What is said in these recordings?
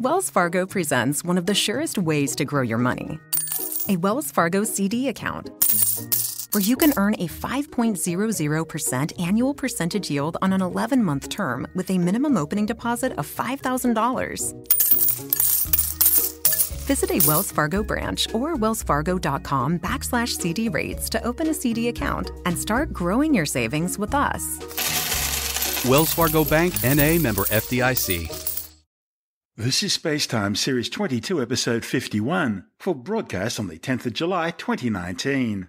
Wells Fargo presents one of the surest ways to grow your money, a Wells Fargo CD account, where you can earn a 5.00% annual percentage yield on an 11-month term with a minimum opening deposit of $5,000. Visit a Wells Fargo branch or wellsfargo.com/CD rates to open a CD account and start growing your savings with us. Wells Fargo Bank, N.A., member FDIC. This is SpaceTime Series 22, Episode 51, for broadcast on the 10th of July 2019.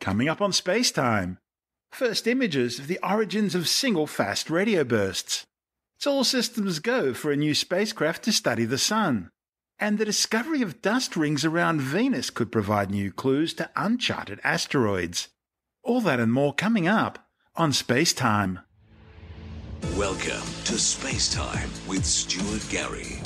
Coming up on SpaceTime, first images of the origins of single fast radio bursts. It's all systems go for a new spacecraft to study the Sun. And the discovery of dust rings around Venus could provide new clues to uncharted asteroids. All that and more coming up on SpaceTime. Welcome to Space Time with Stuart Gary.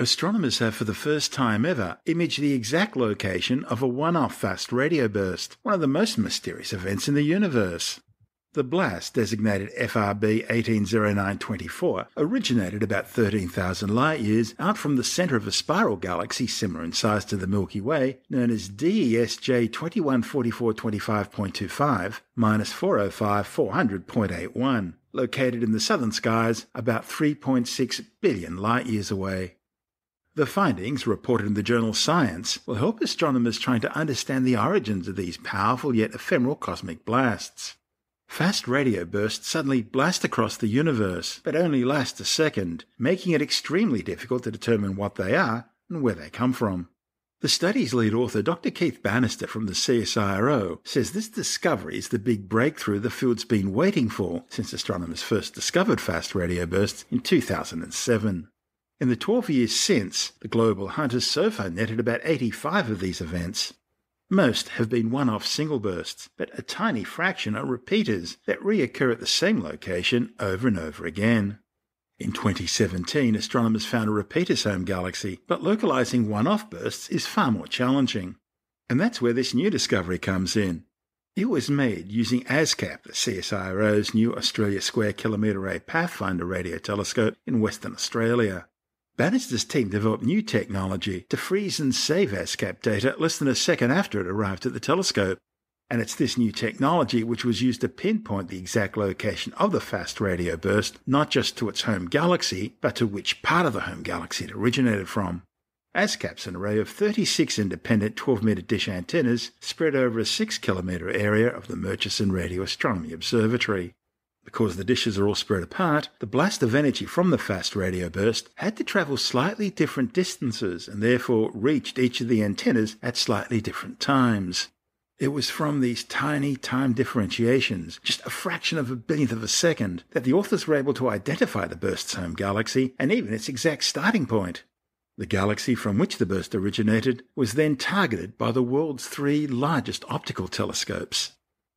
Astronomers have for the first time ever imaged the exact location of a one-off fast radio burst, one of the most mysterious events in the universe. The blast, designated FRB 180924, originated about 13,000 light-years out from the centre of a spiral galaxy similar in size to the Milky Way, known as DESJ214425.25-405400.81, located in the southern skies about 3.6 billion light-years away. The findings, reported in the journal Science, will help astronomers trying to understand the origins of these powerful yet ephemeral cosmic blasts. Fast radio bursts suddenly blast across the universe, but only last a second, making it extremely difficult to determine what they are and where they come from. The study's lead author, Dr. Keith Bannister from the CSIRO, says this discovery is the big breakthrough the field's been waiting for since astronomers first discovered fast radio bursts in 2007. In the 12 years since, the global hunt has so far netted about 85 of these events. Most have been one-off single bursts, but a tiny fraction are repeaters that reoccur at the same location over and over again. In 2017, astronomers found a repeater's home galaxy, but localizing one-off bursts is far more challenging. And that's where this new discovery comes in. It was made using ASKAP, the CSIRO's new Australia Square Kilometre Array Pathfinder radio telescope in Western Australia. Bannister's team developed new technology to freeze and save ASCAP data less than a second after it arrived at the telescope, and it's this new technology which was used to pinpoint the exact location of the fast radio burst, not just to its home galaxy, but to which part of the home galaxy it originated from. ASCAP's an array of 36 independent 12-metre dish antennas spread over a 6-kilometre area of the Murchison Radio Astronomy Observatory. Because the dishes are all spread apart, the blast of energy from the fast radio burst had to travel slightly different distances and therefore reached each of the antennas at slightly different times. It was from these tiny time differentiations, just a fraction of a billionth of a second, that the authors were able to identify the burst's home galaxy and even its exact starting point. The galaxy from which the burst originated was then targeted by the world's 3 largest optical telescopes.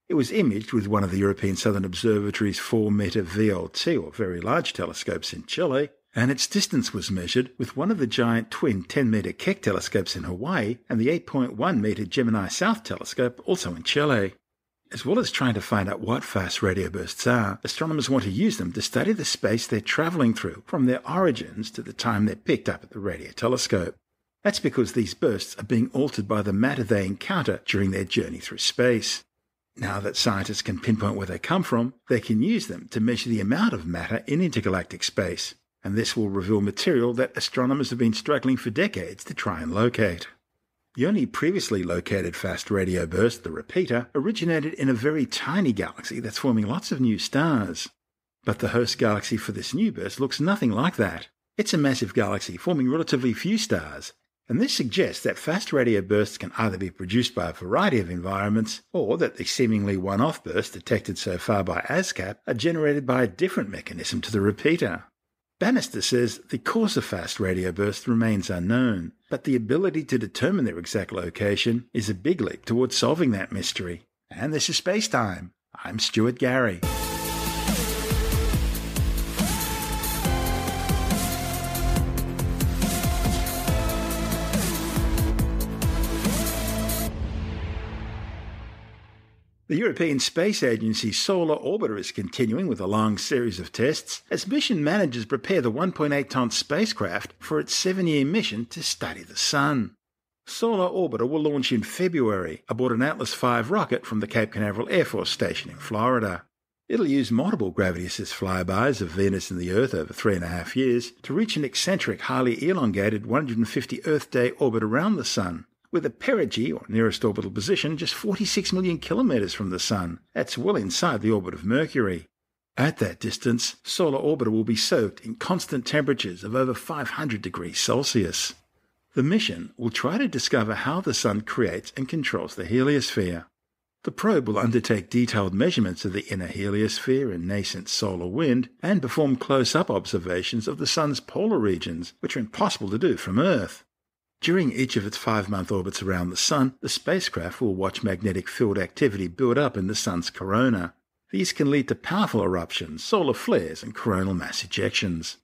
It was imaged with one of the European Southern Observatory's 4-metre VLT, or Very Large Telescopes in Chile, and its distance was measured with one of the giant twin 10-metre Keck telescopes in Hawaii and the 8.1-metre Gemini South Telescope, also in Chile. As well as trying to find out what fast radio bursts are, astronomers want to use them to study the space they're travelling through from their origins to the time they're picked up at the radio telescope. That's because these bursts are being altered by the matter they encounter during their journey through space. Now that scientists can pinpoint where they come from, they can use them to measure the amount of matter in intergalactic space, and this will reveal material that astronomers have been struggling for decades to try and locate. The only previously located fast radio burst, the repeater, originated in a very tiny galaxy that's forming lots of new stars. But the host galaxy for this new burst looks nothing like that. It's a massive galaxy forming relatively few stars, and this suggests that fast radio bursts can either be produced by a variety of environments, or that the seemingly one-off bursts detected so far by ASCAP are generated by a different mechanism to the repeater. Bannister says the cause of fast radio bursts remains unknown, but the ability to determine their exact location is a big leap towards solving that mystery. And this is Space Time. I'm Stuart Gary. The European Space Agency's Solar Orbiter is continuing with a long series of tests as mission managers prepare the 1.8-ton spacecraft for its 7-year mission to study the Sun. Solar Orbiter will launch in February aboard an Atlas V rocket from the Cape Canaveral Air Force Station in Florida. It'll use multiple gravity-assist flybys of Venus and the Earth over 3.5 years to reach an eccentric, highly elongated 150 Earth-day orbit around the Sun, with a perigee, or nearest orbital position, just 46 million kilometres from the Sun. That's well inside the orbit of Mercury. At that distance, Solar Orbiter will be soaked in constant temperatures of over 500 degrees Celsius. The mission will try to discover how the Sun creates and controls the heliosphere. The probe will undertake detailed measurements of the inner heliosphere and nascent solar wind and perform close-up observations of the Sun's polar regions, which are impossible to do from Earth. During each of its 5-month orbits around the Sun, the spacecraft will watch magnetic field activity build up in the Sun's corona. These can lead to powerful eruptions, solar flares, and coronal mass ejections.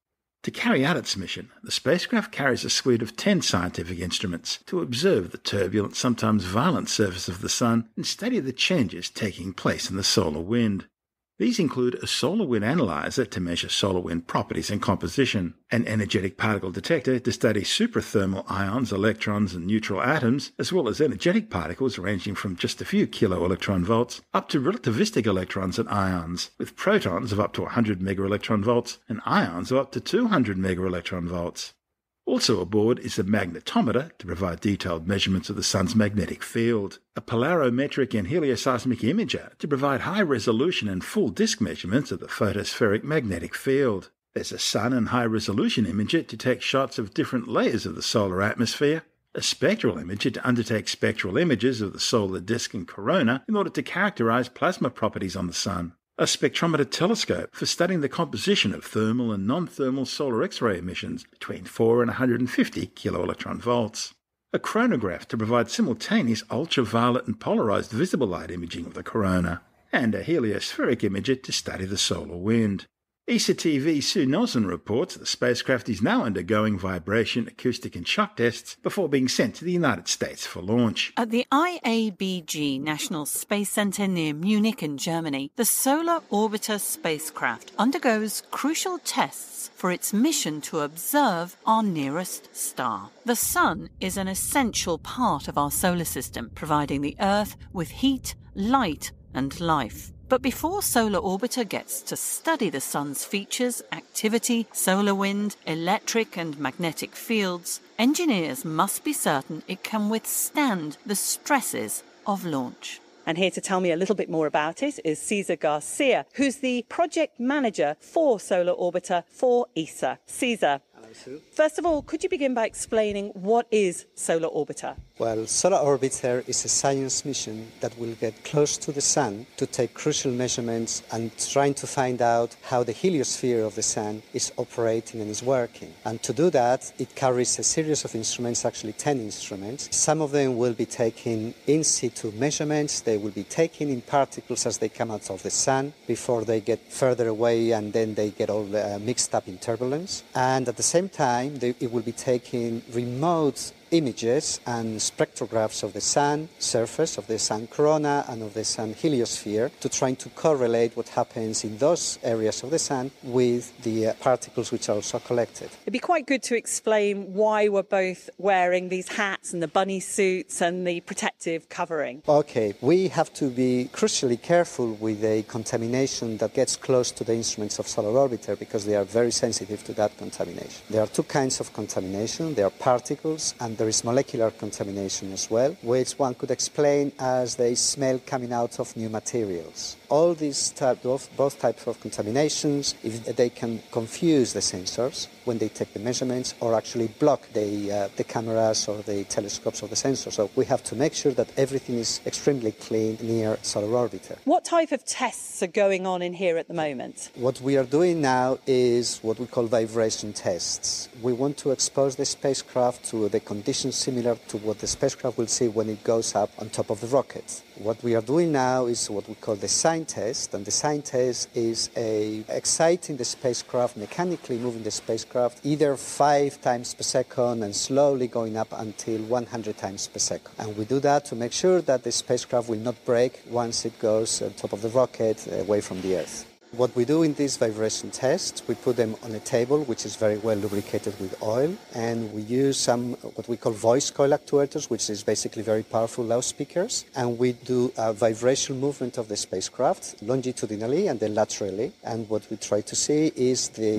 To carry out its mission, the spacecraft carries a suite of 10 scientific instruments to observe the turbulent, sometimes violent surface of the Sun and study the changes taking place in the solar wind. These include a solar wind analyzer to measure solar wind properties and composition, an energetic particle detector to study superthermal ions, electrons and neutral atoms, as well as energetic particles ranging from just a few kiloelectron volts up to relativistic electrons and ions, with protons of up to 100 megaelectron volts and ions of up to 200 megaelectron volts. Also aboard is a magnetometer to provide detailed measurements of the Sun's magnetic field, a polarimetric and helioseismic imager to provide high-resolution and full-disk measurements of the photospheric magnetic field. There's a sun and high-resolution imager to take shots of different layers of the solar atmosphere, a spectral imager to undertake spectral images of the solar disk and corona in order to characterize plasma properties on the Sun, a spectrometer telescope for studying the composition of thermal and non-thermal solar X-ray emissions between 4 and 150 kiloelectron volts, a chronograph to provide simultaneous ultraviolet and polarized visible light imaging of the corona, and a heliospheric imager to study the solar wind. ESA TV Sue Nelson reports the spacecraft is now undergoing vibration, acoustic and shock tests before being sent to the United States for launch. At the IABG National Space Center near Munich in Germany, the Solar Orbiter spacecraft undergoes crucial tests for its mission to observe our nearest star. The Sun is an essential part of our solar system, providing the Earth with heat, light and life. But before Solar Orbiter gets to study the Sun's features, activity, solar wind, electric and magnetic fields, engineers must be certain it can withstand the stresses of launch. And here to tell me a little bit more about it is Cesar Garcia, who's the project manager for Solar Orbiter for ESA. Cesar, hello, Sue. First of all, could you begin by explaining what is Solar Orbiter? Well, Solar Orbiter is a science mission that will get close to the Sun to take crucial measurements and trying to find out how the heliosphere of the Sun is operating and is working. And to do that, it carries a series of instruments, actually 10 instruments. Some of them will be taking in situ measurements. They will be taking in particles as they come out of the Sun before they get further away and then they get all mixed up in turbulence. And at the same time, it will be taking remote images and spectrographs of the Sun surface, of the Sun corona and of the Sun heliosphere to try to correlate what happens in those areas of the Sun with the particles which are also collected. It'd be quite good to explain why we're both wearing these hats and the bunny suits and the protective covering. Okay, we have to be crucially careful with a contamination that gets close to the instruments of Solar Orbiter because they are very sensitive to that contamination. There are two kinds of contamination. There are particles and there is molecular contamination as well, which one could explain as the smell coming out of new materials. All these both types of contaminations, if they can confuse the sensors when they take the measurements or actually block the cameras or the telescopes or the sensors. So we have to make sure that everything is extremely clean near Solar Orbiter. What type of tests are going on in here at the moment? What we are doing now is what we call vibration tests. We want to expose the spacecraft to the conditions conditions similar to what the spacecraft will see when it goes up on top of the rocket. What we are doing now is what we call the sign test, and the sign test is exciting the spacecraft, mechanically moving the spacecraft either 5 times per second and slowly going up until 100 times per second. And we do that to make sure that the spacecraft will not break once it goes on top of the rocket away from the Earth. What we do in these vibration tests, we put them on a table which is very well lubricated with oil, and we use some what we call voice coil actuators, which is basically very powerful loudspeakers, and we do a vibration movement of the spacecraft longitudinally and then laterally, and what we try to see is the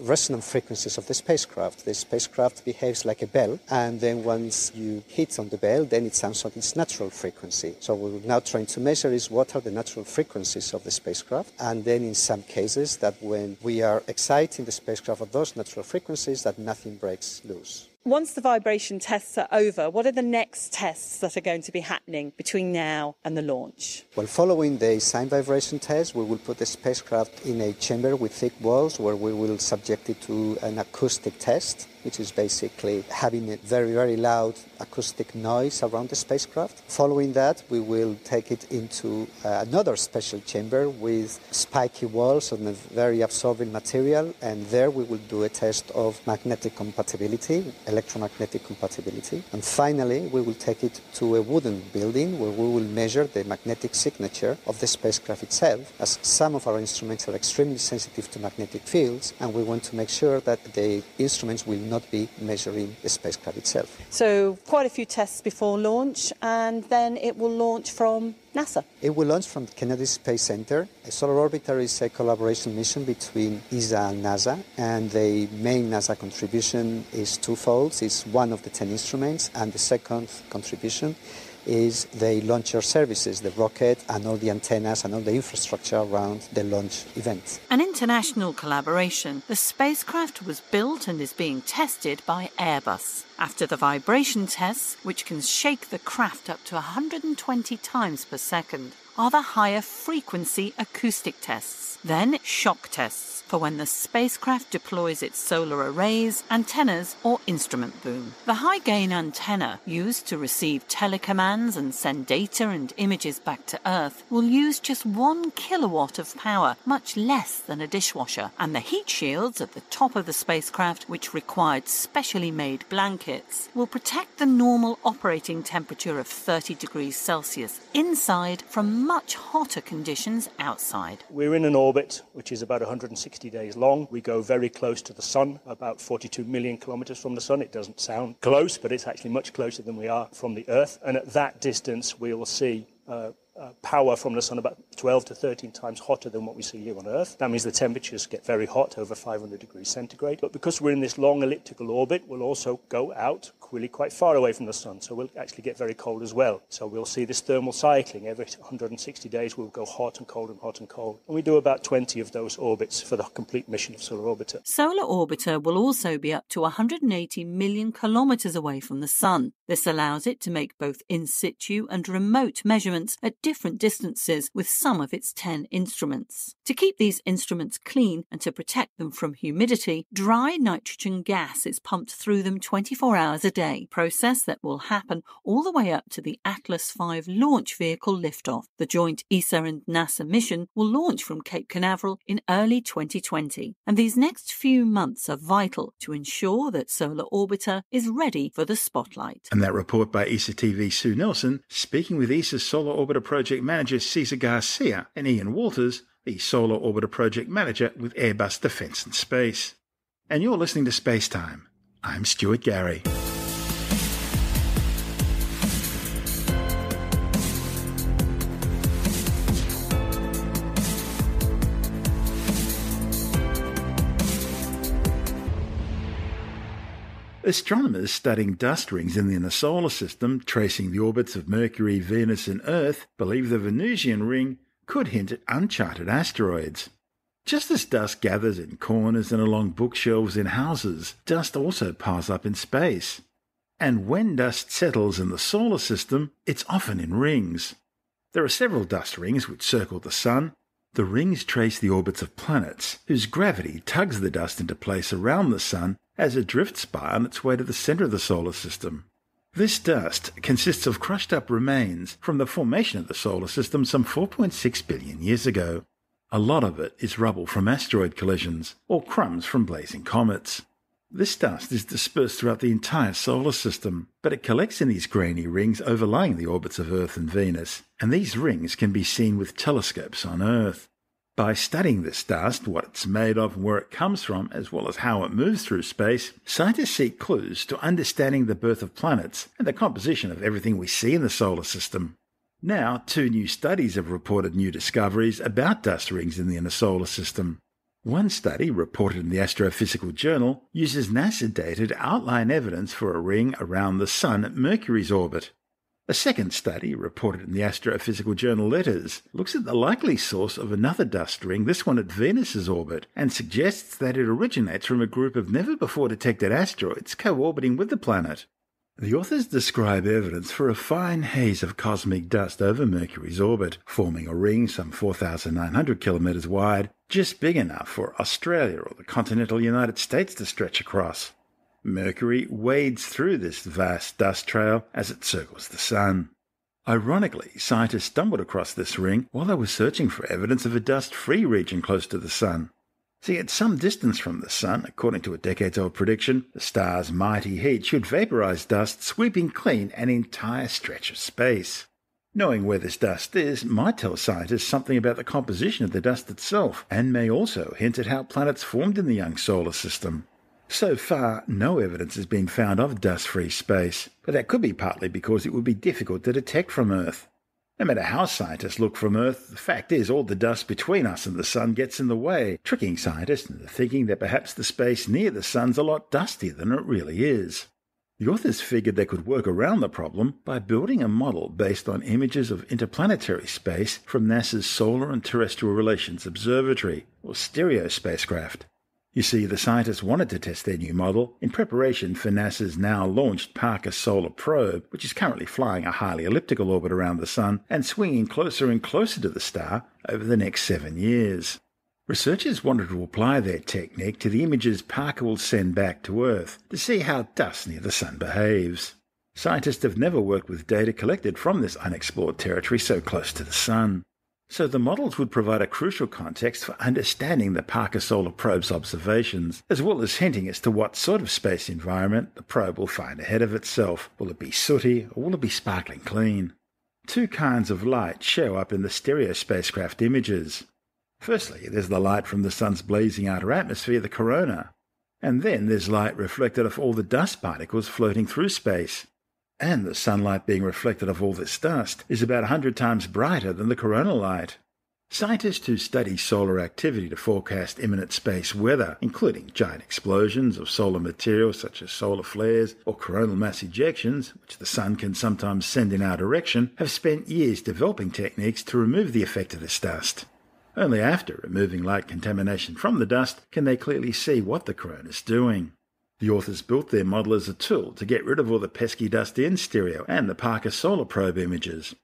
resonant frequencies of the spacecraft. The spacecraft behaves like a bell, and then once you hit on the bell, then it sounds like its natural frequency. So what we're now trying to measure is what are the natural frequencies of the spacecraft, and then in some cases that when we are exciting the spacecraft at those natural frequencies, that nothing breaks loose. Once the vibration tests are over, what are the next tests that are going to be happening between now and the launch? Well, following the sign vibration test, we will put the spacecraft in a chamber with thick walls where we will subject it to an acoustic test, which is basically having a very, very loud acoustic noise around the spacecraft. Following that, we will take it into another special chamber with spiky walls and a very absorbent material, and there we will do a test of magnetic compatibility, electromagnetic compatibility. And finally, we will take it to a wooden building where we will measure the magnetic signature of the spacecraft itself, as some of our instruments are extremely sensitive to magnetic fields, and we want to make sure that the instruments will not be measuring the spacecraft itself. So quite a few tests before launch, and then it will launch from NASA. It will launch from the Kennedy Space Center. A Solar Orbiter is a collaboration mission between ESA and NASA, and the main NASA contribution is twofold. It's one of the 10 instruments, and the second contribution is the launcher services, the rocket and all the antennas and all the infrastructure around the launch event. An international collaboration, the spacecraft was built and is being tested by Airbus. After the vibration tests, which can shake the craft up to 120 times per second, are the higher frequency acoustic tests, then shock tests for when the spacecraft deploys its solar arrays, antennas or instrument boom. The high-gain antenna, used to receive telecommands and send data and images back to Earth, will use just 1 kilowatt of power, much less than a dishwasher, and the heat shields at the top of the spacecraft, which required specially made blankets, will protect the normal operating temperature of 30 degrees Celsius inside from much hotter conditions outside. We're in an orbit which is about 160 days long. We go very close to the Sun, about 42 million kilometres from the Sun. It doesn't sound close, but it's actually much closer than we are from the Earth. And at that distance, we will see power from the Sun about 12 to 13 times hotter than what we see here on Earth. That means the temperatures get very hot, over 500 degrees centigrade. But because we're in this long elliptical orbit, we'll also go out really quite far away from the Sun, so we'll actually get very cold as well. So we'll see this thermal cycling. Every 160 days we'll go hot and cold and hot and cold. And we do about 20 of those orbits for the complete mission of Solar Orbiter. Solar Orbiter will also be up to 180 million kilometres away from the Sun. This allows it to make both in situ and remote measurements at different distances with some of its 10 instruments. To keep these instruments clean and to protect them from humidity, dry nitrogen gas is pumped through them 24 hours a day, process that will happen all the way up to the Atlas V launch vehicle liftoff. The joint ESA and NASA mission will launch from Cape Canaveral in early 2020, and these next few months are vital to ensure that Solar Orbiter is ready for the spotlight. And that report by ESA TV's Sue Nelson, speaking with ESA's Solar Orbiter Project Manager Cesar Garcia and Ian Walters, the Solar Orbiter Project Manager with Airbus Defence and Space. And you're listening to Space Time. I'm Stuart Gary. Astronomers studying dust rings in the inner solar system, tracing the orbits of Mercury, Venus and Earth, believe the Venusian ring could hint at uncharted asteroids. Just as dust gathers in corners and along bookshelves in houses, dust also piles up in space. And when dust settles in the solar system, it's often in rings. There are several dust rings which circle the Sun. The rings trace the orbits of planets, whose gravity tugs the dust into place around the Sun, as it drifts by on its way to the center of the solar system. This dust consists of crushed-up remains from the formation of the solar system some 4.6 billion years ago. A lot of it is rubble from asteroid collisions, or crumbs from blazing comets. This dust is dispersed throughout the entire solar system, but it collects in these grainy rings overlying the orbits of Earth and Venus, and these rings can be seen with telescopes on Earth. By studying this dust, what it's made of and where it comes from, as well as how it moves through space, scientists seek clues to understanding the birth of planets and the composition of everything we see in the solar system. Now, two new studies have reported new discoveries about dust rings in the inner solar system. One study, reported in the Astrophysical Journal, uses NASA data to outline evidence for a ring around the Sun at Mercury's orbit. A second study, reported in the Astrophysical Journal Letters, looks at the likely source of another dust ring, this one at Venus's orbit, and suggests that it originates from a group of never-before-detected asteroids co-orbiting with the planet. The authors describe evidence for a fine haze of cosmic dust over Mercury's orbit, forming a ring some 4,900 kilometres wide, just big enough for Australia or the continental United States to stretch across. Mercury wades through this vast dust trail as it circles the Sun. Ironically, scientists stumbled across this ring while they were searching for evidence of a dust-free region close to the Sun. See, at some distance from the Sun, according to a decades-old prediction, the star's mighty heat should vaporize dust, sweeping clean an entire stretch of space. Knowing where this dust is might tell scientists something about the composition of the dust itself, and may also hint at how planets formed in the young solar system. So far, no evidence has been found of dust-free space, but that could be partly because it would be difficult to detect from Earth. No matter how scientists look from Earth, the fact is all the dust between us and the Sun gets in the way, tricking scientists into thinking that perhaps the space near the Sun's a lot dustier than it really is. The authors figured they could work around the problem by building a model based on images of interplanetary space from NASA's Solar and Terrestrial Relations Observatory, or STEREO spacecraft. You see, the scientists wanted to test their new model in preparation for NASA's now-launched Parker Solar Probe, which is currently flying a highly elliptical orbit around the Sun and swinging closer and closer to the star over the next 7 years. Researchers wanted to apply their technique to the images Parker will send back to Earth to see how dust near the Sun behaves. Scientists have never worked with data collected from this unexplored territory so close to the Sun. So the models would provide a crucial context for understanding the Parker Solar Probe's observations, as well as hinting as to what sort of space environment the probe will find ahead of itself. Will it be sooty, or will it be sparkling clean? Two kinds of light show up in the STEREO spacecraft images. Firstly, there's the light from the Sun's blazing outer atmosphere, the corona. And then there's light reflected off all the dust particles floating through space. And the sunlight being reflected off all this dust is about 100 times brighter than the coronal light. Scientists who study solar activity to forecast imminent space weather, including giant explosions of solar material such as solar flares or coronal mass ejections, which the Sun can sometimes send in our direction, have spent years developing techniques to remove the effect of this dust. Only after removing light contamination from the dust can they clearly see what the corona is doing. The authors built their model as a tool to get rid of all the pesky dust in STEREO and the Parker Solar Probe images.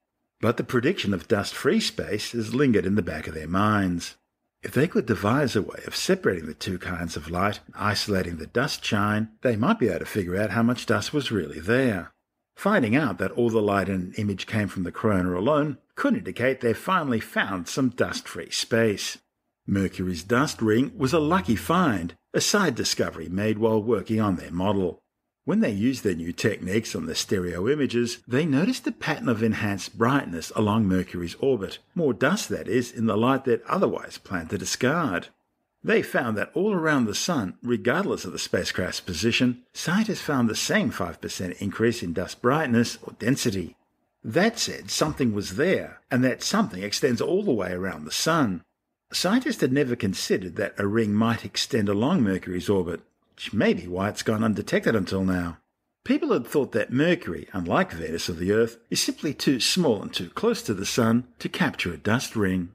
But the prediction of dust-free space has lingered in the back of their minds. If they could devise a way of separating the two kinds of light and isolating the dust shine, they might be able to figure out how much dust was really there. Finding out that all the light in an image came from the corona alone could indicate they finally found some dust-free space. Mercury's dust ring was a lucky find, a side discovery made while working on their model. When they used their new techniques on the STEREO images, they noticed a pattern of enhanced brightness along Mercury's orbit, more dust that is, in the light they'd otherwise planned to discard. They found that all around the Sun, regardless of the spacecraft's position, scientists found the same 5% increase in dust brightness or density. That said, something was there, and that something extends all the way around the Sun. Scientists had never considered that a ring might extend along Mercury's orbit, which may be why it's gone undetected until now. People had thought that Mercury, unlike Venus or the Earth, is simply too small and too close to the Sun to capture a dust ring.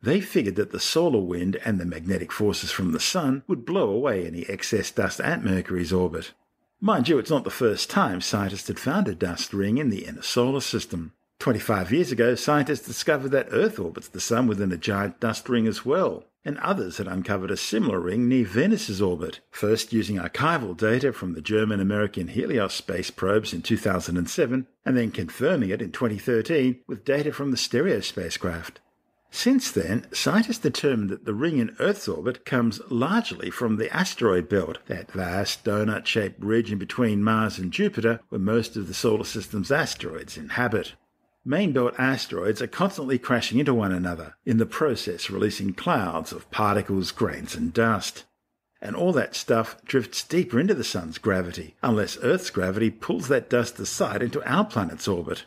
They figured that the solar wind and the magnetic forces from the Sun would blow away any excess dust at Mercury's orbit. Mind you, it's not the first time scientists had found a dust ring in the inner solar system. 25 years ago, scientists discovered that Earth orbits the Sun within a giant dust ring as well, and others had uncovered a similar ring near Venus's orbit, first using archival data from the German-American Helios space probes in 2007, and then confirming it in 2013 with data from the STEREO spacecraft. Since then, scientists determined that the ring in Earth's orbit comes largely from the asteroid belt, that vast donut-shaped region between Mars and Jupiter where most of the solar system's asteroids inhabit. Main belt asteroids are constantly crashing into one another, in the process releasing clouds of particles, grains and dust. And all that stuff drifts deeper into the Sun's gravity, unless Earth's gravity pulls that dust aside into our planet's orbit.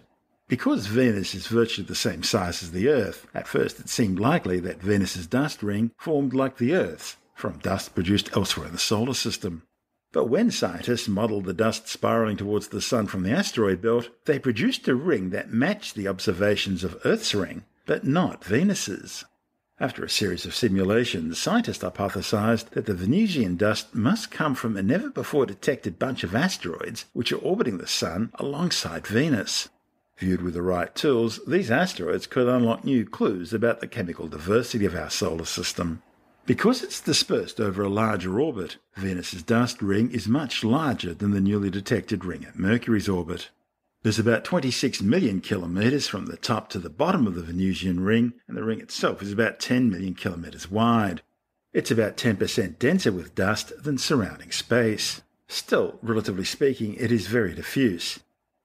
Because Venus is virtually the same size as the Earth, at first it seemed likely that Venus's dust ring formed like the Earth's, from dust produced elsewhere in the solar system. But when scientists modelled the dust spiralling towards the Sun from the asteroid belt, they produced a ring that matched the observations of Earth's ring, but not Venus's. After a series of simulations, scientists hypothesised that the Venusian dust must come from a never-before-detected bunch of asteroids which are orbiting the Sun alongside Venus. Viewed with the right tools, these asteroids could unlock new clues about the chemical diversity of our solar system. Because it's dispersed over a larger orbit, Venus's dust ring is much larger than the newly detected ring at Mercury's orbit. There's about 26 million kilometres from the top to the bottom of the Venusian ring, and the ring itself is about 10 million kilometres wide. It's about 10% denser with dust than surrounding space. Still, relatively speaking, it is very diffuse.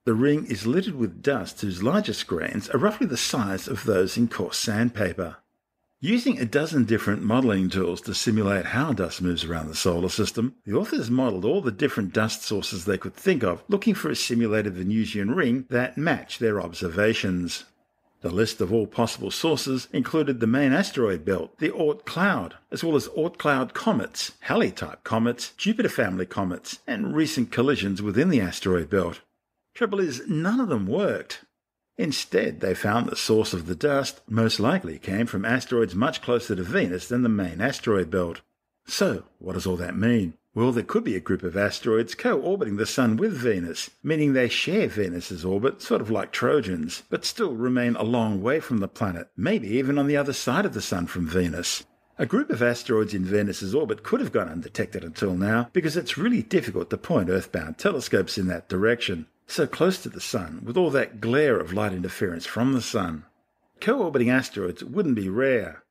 The ring is littered with dust whose largest grains are roughly the size of those in coarse sandpaper. Using a dozen different modelling tools to simulate how dust moves around the solar system, the authors modelled all the different dust sources they could think of, looking for a simulated Venusian ring that matched their observations. The list of all possible sources included the main asteroid belt, the Oort cloud, as well as Oort cloud comets, Halley-type comets, Jupiter family comets, and recent collisions within the asteroid belt. Trouble is, none of them worked. Instead, they found the source of the dust most likely came from asteroids much closer to Venus than the main asteroid belt. So, what does all that mean? Well, there could be a group of asteroids co-orbiting the Sun with Venus, meaning they share Venus's orbit, sort of like Trojans, but still remain a long way from the planet, maybe even on the other side of the Sun from Venus. A group of asteroids in Venus's orbit could have gone undetected until now, because it's really difficult to point Earth-bound telescopes in that direction. So close to the Sun, with all that glare of light interference from the Sun. Co-orbiting asteroids wouldn't be rare.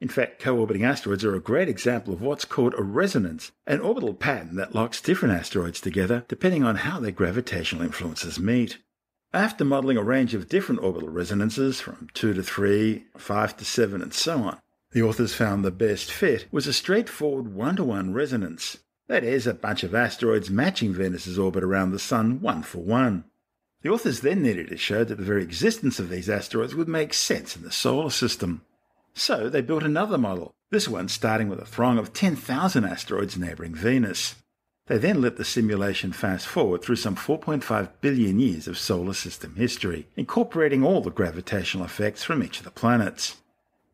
In fact, co-orbiting asteroids are a great example of what's called a resonance, an orbital pattern that locks different asteroids together depending on how their gravitational influences meet. After modelling a range of different orbital resonances, from 2 to 3, 5 to 7, and so on, the authors found the best fit was a straightforward one-to-one resonance. That is, a bunch of asteroids matching Venus's orbit around the Sun one for one. The authors then needed to show that the very existence of these asteroids would make sense in the solar system. So they built another model, this one starting with a throng of 10,000 asteroids neighbouring Venus. They then let the simulation fast forward through some 4.5 billion years of solar system history, incorporating all the gravitational effects from each of the planets.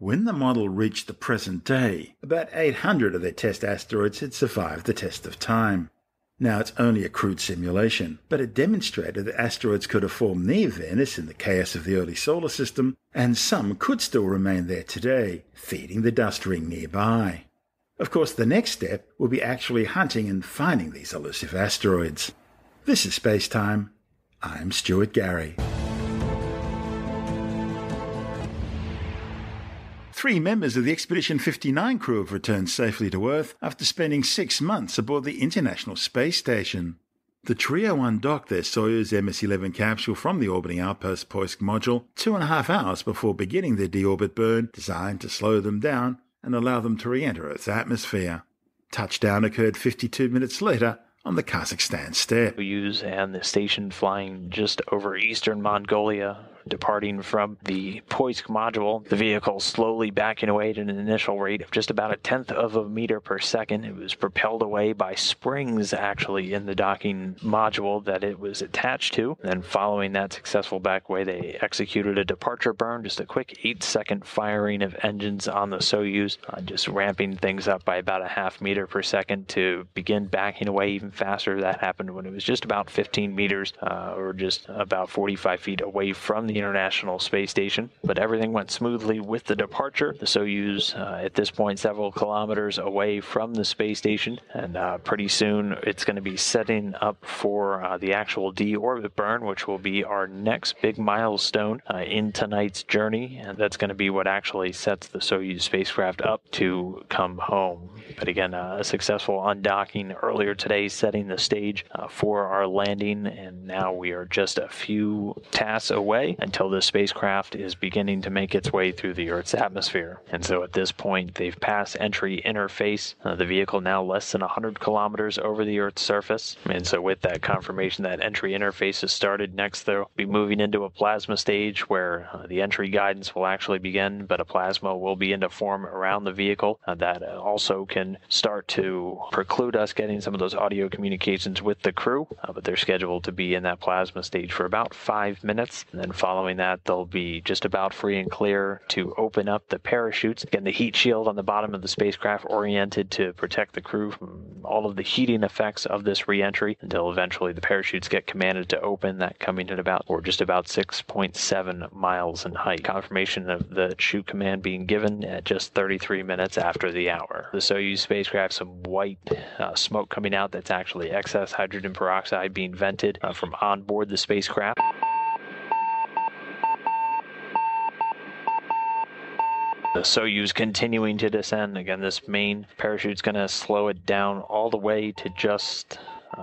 When the model reached the present day, about 800 of their test asteroids had survived the test of time. Now, it's only a crude simulation, but it demonstrated that asteroids could have formed near Venus in the chaos of the early solar system, and some could still remain there today, feeding the dust ring nearby. Of course, the next step will be actually hunting and finding these elusive asteroids. This is Space Time. I'm Stuart Gary. 3 members of the Expedition 59 crew have returned safely to Earth after spending 6 months aboard the International Space Station. The trio undocked their Soyuz MS-11 capsule from the orbiting outpost Poisk module 2.5 hours before beginning their deorbit burn, designed to slow them down and allow them to re-enter Earth's atmosphere. Touchdown occurred 52 minutes later on the Kazakhstan steppe. Soyuz and the station flying just over eastern Mongolia, departing from the Poisk module, the vehicle slowly backing away at an initial rate of just about 0.1 meter per second. It was propelled away by springs, actually, in the docking module that it was attached to. And then following that successful backaway, they executed a departure burn, just a quick 8-second firing of engines on the Soyuz, just ramping things up by about 0.5 meter per second to begin backing away even faster. That happened when it was just about 15 meters, or just about 45 feet away from the International Space Station, but everything went smoothly with the departure. The Soyuz, at this point, several kilometers away from the space station, and pretty soon it's going to be setting up for the actual deorbit burn, which will be our next big milestone in tonight's journey, and that's going to be what actually sets the Soyuz spacecraft up to come home. But again, a successful undocking earlier today, setting the stage for our landing, and now we are just a few tasks away until the spacecraft is beginning to make its way through the Earth's atmosphere. And so at this point, they've passed entry interface, the vehicle now less than 100 kilometers over the Earth's surface. And so with that confirmation that entry interface is started, next they'll be moving into a plasma stage where the entry guidance will actually begin, but a plasma will begin to form around the vehicle that also can start to preclude us getting some of those audio communications with the crew, but they're scheduled to be in that plasma stage for about 5 minutes, and then following that they'll be just about free and clear to open up the parachutes. Again, the heat shield on the bottom of the spacecraft oriented to protect the crew from all of the heating effects of this re-entry until eventually the parachutes get commanded to open, that coming at about, or just about 6.7 miles in height. Confirmation of the chute command being given at just 33 minutes after the hour. The Soyuz spacecraft, some white smoke coming out, that's actually excess hydrogen peroxide being vented from onboard the spacecraft. The Soyuz continuing to descend. Again, this main parachute's going to slow it down all the way to just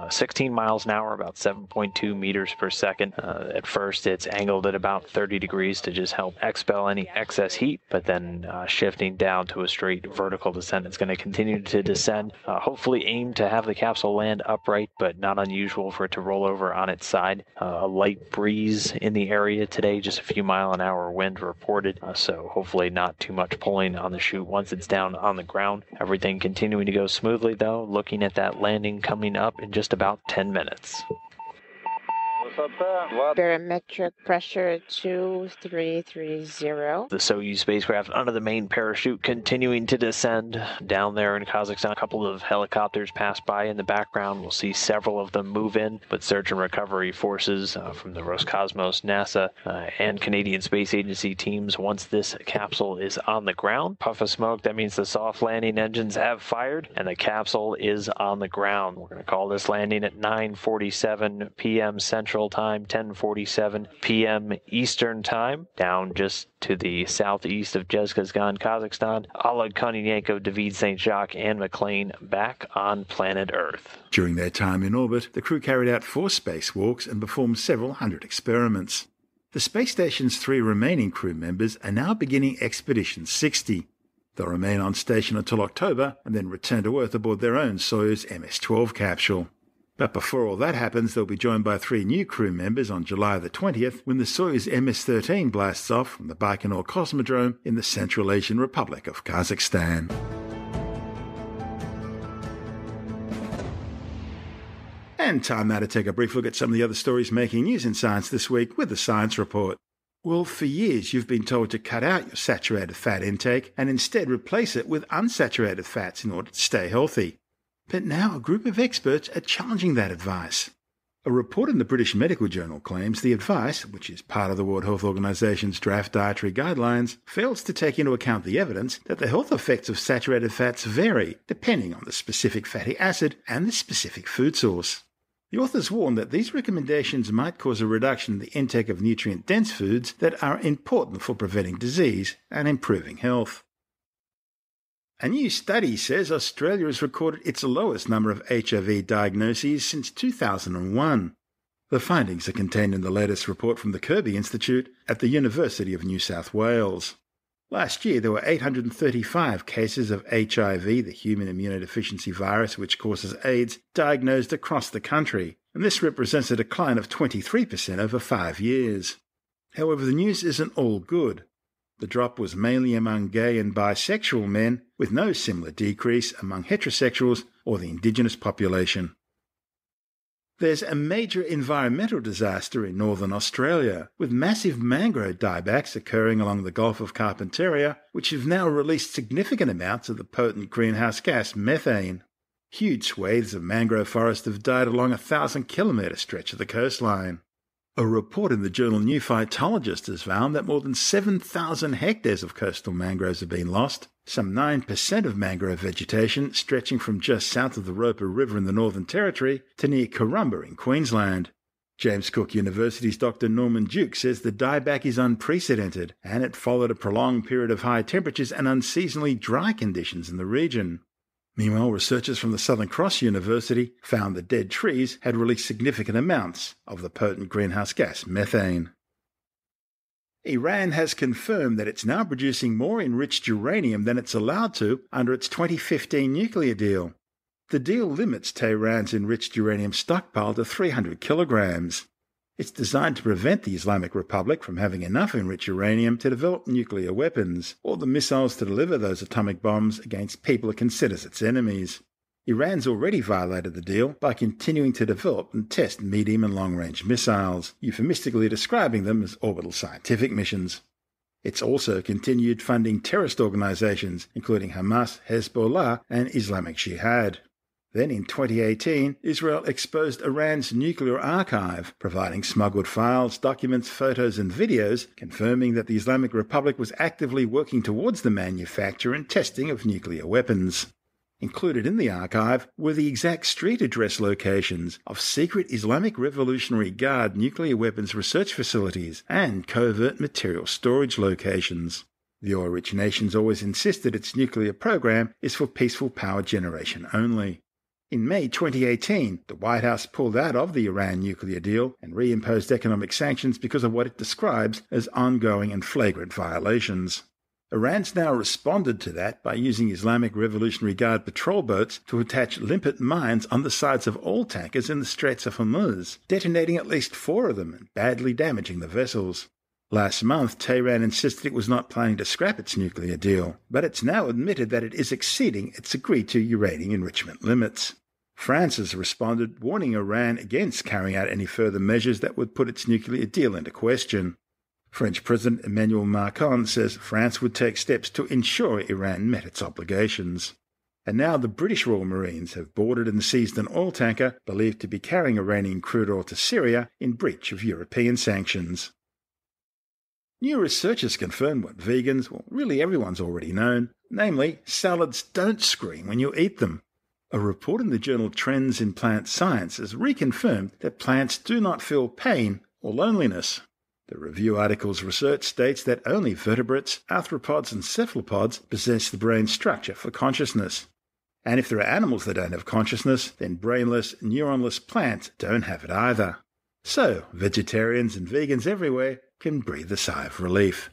16 miles an hour, about 7.2 meters per second. At first, it's angled at about 30 degrees to just help expel any excess heat, but then shifting down to a straight vertical descent. It's going to continue to descend, hopefully aim to have the capsule land upright, but not unusual for it to roll over on its side. A light breeze in the area today, just a few mile an hour wind reported, so hopefully not too much pulling on the chute once it's down on the ground. Everything continuing to go smoothly, though, looking at that landing coming up in just about 10 minutes. Barometric pressure 2330. The Soyuz spacecraft under the main parachute continuing to descend. Down there in Kazakhstan, a couple of helicopters pass by in the background. We'll see several of them move in, but search and recovery forces from the Roscosmos, NASA, and Canadian Space Agency teams, once this capsule is on the ground. Puff of smoke, that means the soft landing engines have fired, and the capsule is on the ground. We're going to call this landing at 9:47 p.m. Central Time, 10:47 p.m. Eastern Time. Down just to the southeast of Kazakhstan, Kazakhstan, Oleg Kononenko, David St. Jacques, and McLean back on planet Earth. During their time in orbit, the crew carried out 4 spacewalks and performed several hundred experiments. The space station's 3 remaining crew members are now beginning Expedition 60. They'll remain on station until October and then return to Earth aboard their own Soyuz MS-12 capsule. But before all that happens, they'll be joined by 3 new crew members on July the 20th when the Soyuz MS-13 blasts off from the Baikonur Cosmodrome in the Central Asian Republic of Kazakhstan. And time now to take a brief look at some of the other stories making news in science this week with the Science Report. Well, for years you've been told to cut out your saturated fat intake and instead replace it with unsaturated fats in order to stay healthy. But now a group of experts are challenging that advice. A report in the British Medical Journal claims the advice, which is part of the World Health Organization's draft dietary guidelines, fails to take into account the evidence that the health effects of saturated fats vary depending on the specific fatty acid and the specific food source. The authors warn that these recommendations might cause a reduction in the intake of nutrient-dense foods that are important for preventing disease and improving health. A new study says Australia has recorded its lowest number of HIV diagnoses since 2001. The findings are contained in the latest report from the Kirby Institute at the University of New South Wales. Last year there were 835 cases of HIV, the human immunodeficiency virus which causes AIDS, diagnosed across the country, and this represents a decline of 23% over 5 years. However, the news isn't all good. The drop was mainly among gay and bisexual men, with no similar decrease among heterosexuals or the indigenous population. There's a major environmental disaster in northern Australia, with massive mangrove diebacks occurring along the Gulf of Carpentaria, which have now released significant amounts of the potent greenhouse gas methane. Huge swathes of mangrove forest have died along a 1,000-kilometre stretch of the coastline. A report in the journal New Phytologist has found that more than 7,000 hectares of coastal mangroves have been lost. Some 9% of mangrove vegetation stretching from just south of the Roper River in the Northern Territory to near Corumba in Queensland. James Cook University's Dr. Norman Duke says the dieback is unprecedented and it followed a prolonged period of high temperatures and unseasonally dry conditions in the region. Meanwhile, researchers from the Southern Cross University found that dead trees had released significant amounts of the potent greenhouse gas methane. Iran has confirmed that it's now producing more enriched uranium than it's allowed to under its 2015 nuclear deal. The deal limits Tehran's enriched uranium stockpile to 300 kilograms. It's designed to prevent the Islamic Republic from having enough enriched uranium to develop nuclear weapons, or the missiles to deliver those atomic bombs against people it considers its enemies. Iran's already violated the deal by continuing to develop and test medium and long-range missiles, euphemistically describing them as orbital scientific missions. It's also continued funding terrorist organizations, including Hamas, Hezbollah, and Islamic Jihad. Then in 2018, Israel exposed Iran's nuclear archive, providing smuggled files, documents, photos and videos, confirming that the Islamic Republic was actively working towards the manufacture and testing of nuclear weapons. Included in the archive were the exact street address locations of secret Islamic Revolutionary Guard nuclear weapons research facilities and covert material storage locations. The oil-rich nation's always insisted its nuclear program is for peaceful power generation only. In May 2018, the White House pulled out of the Iran nuclear deal and reimposed economic sanctions because of what it describes as ongoing and flagrant violations. Iran's now responded to that by using Islamic Revolutionary Guard patrol boats to attach limpet mines on the sides of all tankers in the Straits of Hormuz, detonating at least 4 of them and badly damaging the vessels. Last month, Tehran insisted it was not planning to scrap its nuclear deal, but it's now admitted that it is exceeding its agreed-to uranium enrichment limits. France has responded, warning Iran against carrying out any further measures that would put its nuclear deal into question. French President Emmanuel Macron says France would take steps to ensure Iran met its obligations. And now the British Royal Marines have boarded and seized an oil tanker believed to be carrying Iranian crude oil to Syria in breach of European sanctions. New research has confirmed what vegans, well, really everyone's already known, namely, salads don't scream when you eat them. A report in the journal Trends in Plant Science has reconfirmed that plants do not feel pain or loneliness. The review article's research states that only vertebrates, arthropods and cephalopods possess the brain structure for consciousness. And if there are animals that don't have consciousness, then brainless, neuronless plants don't have it either. So, vegetarians and vegans everywhere can breathe a sigh of relief.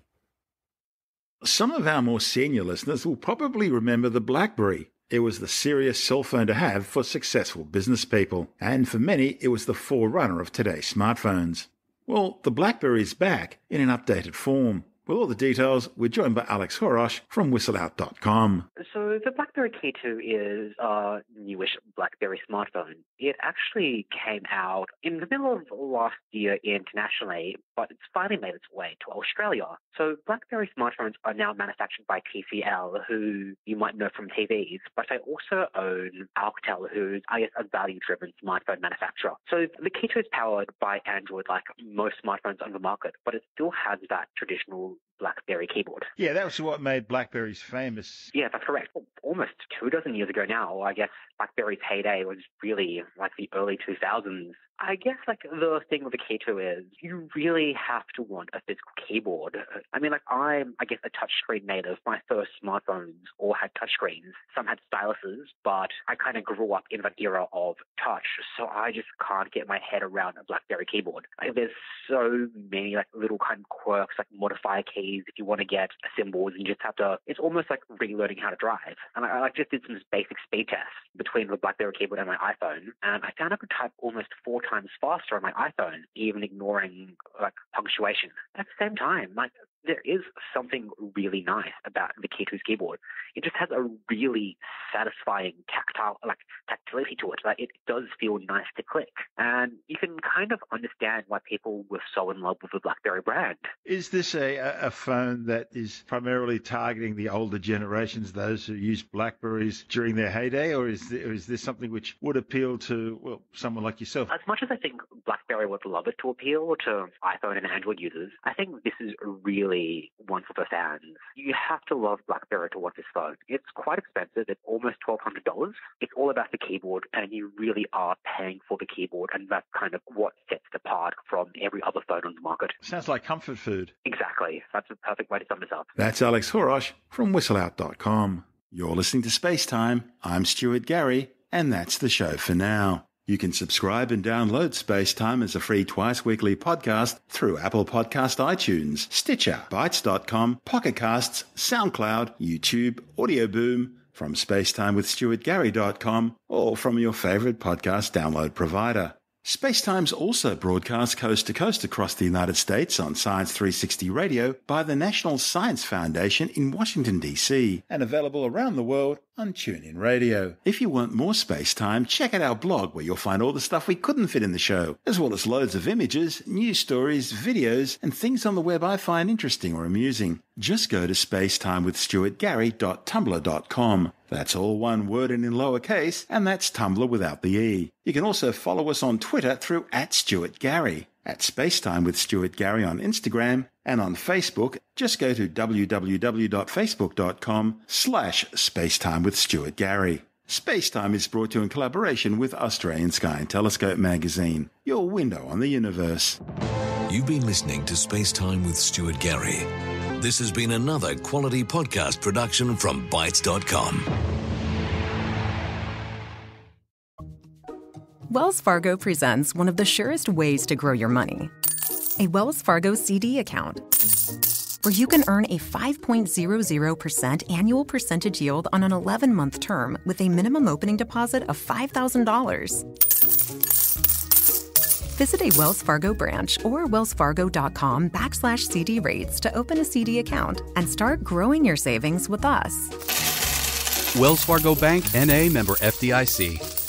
Some of our more senior listeners will probably remember the BlackBerry. It was the serious cell phone to have for successful business people, and for many it was the forerunner of today's smartphones. Well, the BlackBerry is back in an updated form. With all the details, we're joined by Alex Horosh from whistleout.com. So the BlackBerry K2 is our newish BlackBerry smartphone. It actually came out in the middle of last year internationally, but it's finally made its way to Australia. So BlackBerry smartphones are now manufactured by TCL, who you might know from TVs, but they also own Alcatel, who's, I guess, a value-driven smartphone manufacturer. So the K2 is powered by Android like most smartphones on the market, but it still has that traditional BlackBerry keyboard. Yeah, that was what made BlackBerries famous. Yeah, that's correct. Almost 24 years ago now, I guess BlackBerry's heyday was really like the early 2000s. I guess like the thing with the K2 is you really have to want a physical keyboard. I mean, like I'm, I guess, a touchscreen native. My first smartphones all had touchscreens. Some had styluses, but I kind of grew up in that era of touch, so I just can't get my head around a BlackBerry keyboard. Like, there's so many like little kind of quirks, like modifier keys if you want to get symbols, and you just have to. It's almost like relearning how to drive. And I just did some basic speed tests between the BlackBerry keyboard and my iPhone, and I found I could type almost 4 times faster on my iPhone, even ignoring like punctuation. At the same time, like there is something really nice about the K2's keyboard. It just has a really satisfying tactility to it. It does feel nice to click. And you can kind of understand why people were so in love with the BlackBerry brand. Is this a phone that is primarily targeting the older generations, those who used BlackBerries during their heyday, or is this something which would appeal to, well, someone like yourself? As much as I think BlackBerry would love it to appeal to iPhone and Android users, I think this is really one for the fans. You have to love BlackBerry to want this phone. It's quite expensive. It's almost $1,200. It's all about the keyboard, and you really are paying for the keyboard, and that's kind of what sets it apart from every other phone on the market. Sounds like comfort food. Exactly. That's a perfect way to sum this up. That's Alex Horosh from whistleout.com. You're listening to Space Time. I'm Stuart Gary, and that's the show for now. You can subscribe and download SpaceTime as a free twice-weekly podcast through Apple Podcast, iTunes, Stitcher, Bytes.com, Pocket Casts, SoundCloud, YouTube, Audio Boom, from spacetimewithstuartgary.com, or from your favorite podcast download provider. SpaceTime's also broadcast coast-to-coast across the United States on Science 360 Radio by the National Science Foundation in Washington, D.C., and available around the world on TuneIn Radio. If you want more SpaceTime, check out our blog, where you'll find all the stuff we couldn't fit in the show, as well as loads of images, news stories, videos, and things on the web I find interesting or amusing. Just go to spacetimewithstuartgary.tumblr.com. That's all one word and in lowercase, and that's Tumblr without the E. You can also follow us on Twitter through @StuartGary, at Spacetime with Stuart Gary on Instagram, and on Facebook, just go to www.facebook.com/Spacetime with Stuart Gary. Spacetime is brought to you in collaboration with Australian Sky and Telescope magazine, your window on the universe. You've been listening to Spacetime with Stuart Gary. This has been another quality podcast production from Bytes.com. Wells Fargo presents one of the surest ways to grow your money, a Wells Fargo CD account, where you can earn a 5.00% annual percentage yield on an 11-month term with a minimum opening deposit of $5,000. Visit a Wells Fargo branch or wellsfargo.com/CD rates to open a CD account and start growing your savings with us. Wells Fargo Bank, N.A., member FDIC.